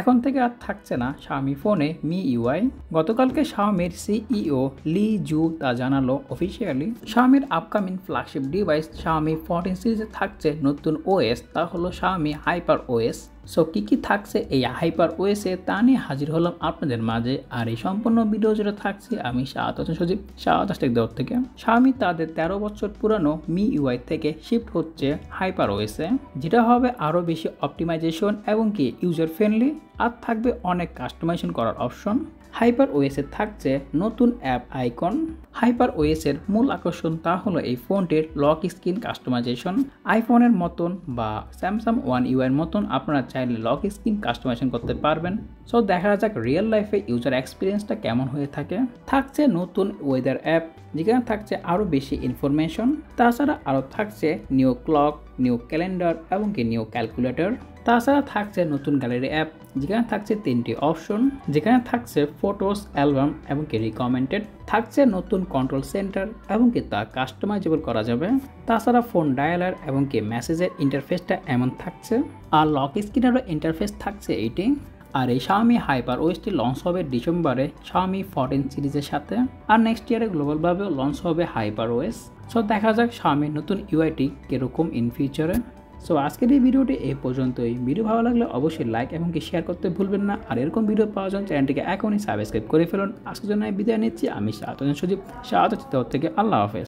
এখন থেকে আর থাকছে না শাওমি ফোনে MIUI। গতকালকে শাওমির CEO লি জু তা জানালো অফিশিয়ালি। শাওমির আপকামিং ফ্ল্যাগশিপ ডিভাইস শাওমি 14 সিরিজে থাকছে নতুন OS, তা হলো শাওমি HyperOS। সো কি থাকছে এই HyperOS এ তা নিয়ে হাজির হলাম আপনাদের মাঝে, আর এই সম্পূর্ণ ভিডিও জুড়ে থাকছি আমি সজীব থেকে। শাওমি তাদের 13 বছর পুরানো MIUI থেকে শিফট হচ্ছে HyperOS এ, যেটা হবে আরো বেশি অপটিমাইজেশন এবং কি ইউজার ফ্রেন্ডলি, আর থাকবে অনেক কাস্টমাইজেশন করার অপশন। HyperOS এ থাকছে নতুন অ্যাপ আইকন। HyperOS এর মূল আকর্ষণ তা হলো এই ফোনটির লক স্ক্রিন কাস্টমাইজেশন। আইফোনের মতন বা স্যামসাং ওয়ান ইউআইয়ের মতন আপনারা চাইলে লক স্ক্রিন কাস্টমাইজেশন করতে পারবেন। সো দেখা যাক রিয়েল লাইফে ইউজার এক্সপিরিয়েন্সটা কেমন হয়ে থাকে। থাকছে নতুন ওয়েদার অ্যাপ, যেখানে থাকছে আরও বেশি ইনফরমেশন। তাছাড়া আরও থাকছে নিউ ক্লক, নিউ ক্যালেন্ডার এবং কি নিউ ক্যালকুলেটর। তাছাড়া থাকছে নতুন গ্যালারি অ্যাপ, যেখানে থাকছে 3টি অপশন, যেখানে থাকছে ফটোস, অ্যালবাম এবং কি রিকমেন্ডেড। থাকছে নতুন কন্ট্রোল সেন্টার এবং কি তা কাস্টমাইজেবল করা যাবে। তাছাড়া ফোন ডায়ালার এবং কি মেসেজের ইন্টারফেসটা এমন থাকছে, আর লক স্ক্রিনেরও ইন্টারফেস থাকছে এইটি। আর এই শাওমি HyperOSটি লঞ্চ হবে ডিসেম্বরে শাওমি 14 সিরিজের সাথে, আর নেক্সট ইয়ারে গ্লোবালভাবেও লঞ্চ হবে HyperOS। সো দেখা যাক শাওমির নতুন ইউআইটি কীরকম ইন ফিউচারে। সো আজকের এই ভিডিওটি এই পর্যন্তই। ভিডিও ভালো লাগলে অবশ্যই লাইক এবং কি শেয়ার করতে ভুলবেন না, আর এরকম ভিডিও পাওয়ার জন্য চ্যানেলটিকে এখনই সাবস্ক্রাইব করে ফেলুন। আজকের জন্য বিদায় নিচ্ছি আমি সজীব থেকে। আল্লাহ হাফেজ।